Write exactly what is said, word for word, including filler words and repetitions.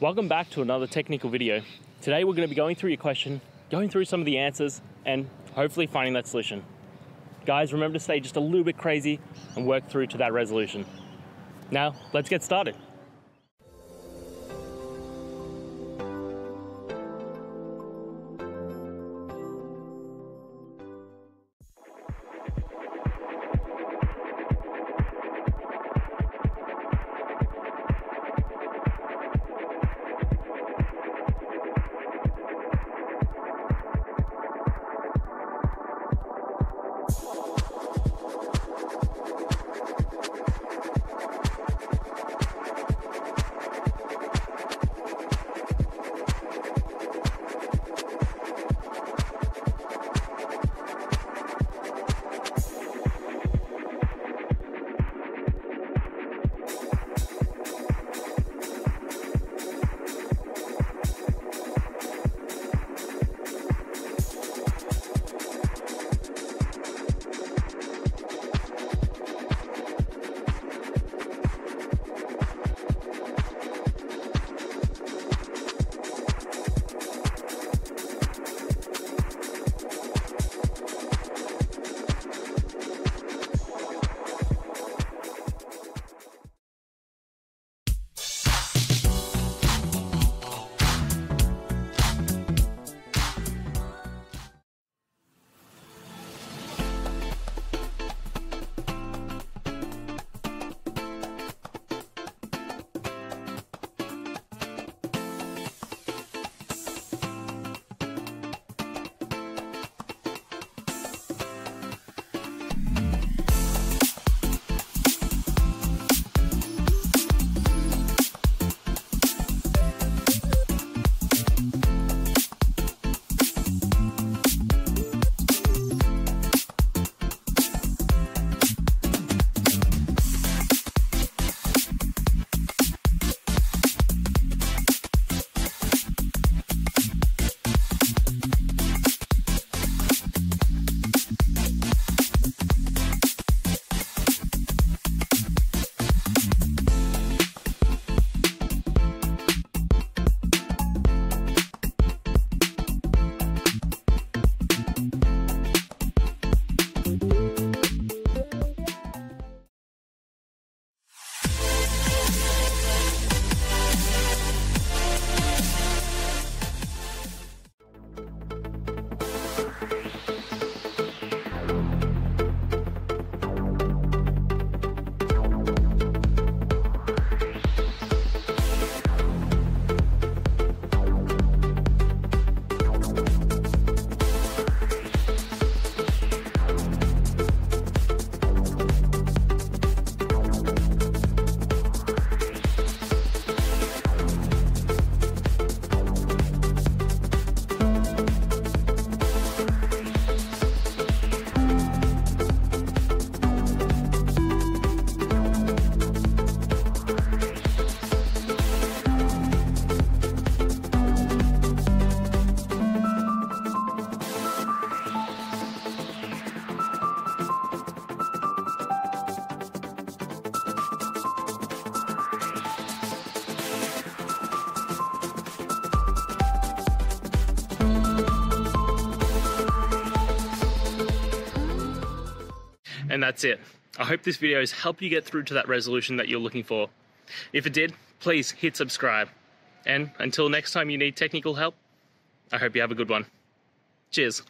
Welcome back to another technical video. Today we're going to be going through your question, going through some of the answers, and hopefully finding that solution. Guys, remember to stay just a little bit crazy and work through to that resolution. Now, let's get started. And that's it. I hope this video has helped you get through to that resolution that you're looking for. If it did, please hit subscribe. And until next time you need technical help, I hope you have a good one. Cheers.